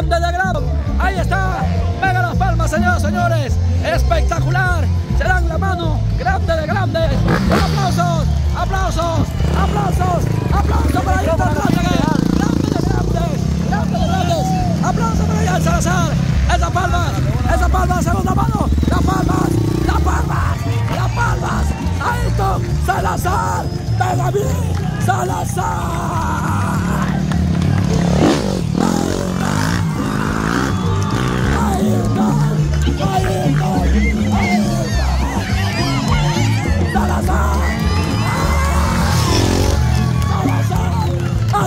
de Grau, ahí está, pega las palmas, señoras y señores, espectacular, se dan la mano, grande de grandes, aplausos, aplausos, aplausos, aplausos para Ayrton Trátegui, grande de grandes, grande de grandes, aplausos para Ian Salazar, esas palmas, segunda mano, las palmas, las palmas, las palmas, Ayrton Salazar, de David Salazar.